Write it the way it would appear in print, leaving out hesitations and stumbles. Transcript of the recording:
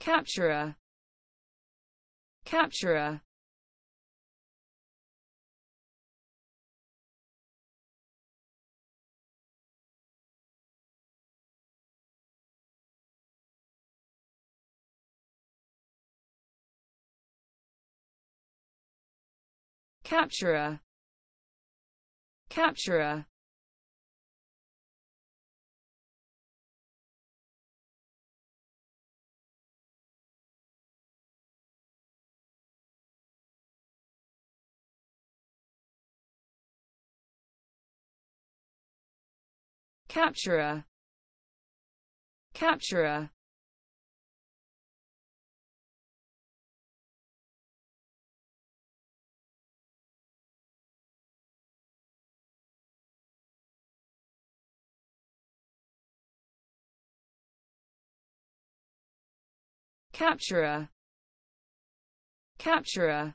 Capturer, Capturer. Capturer, Capturer. Capturer, Capturer. Capturer, Capturer.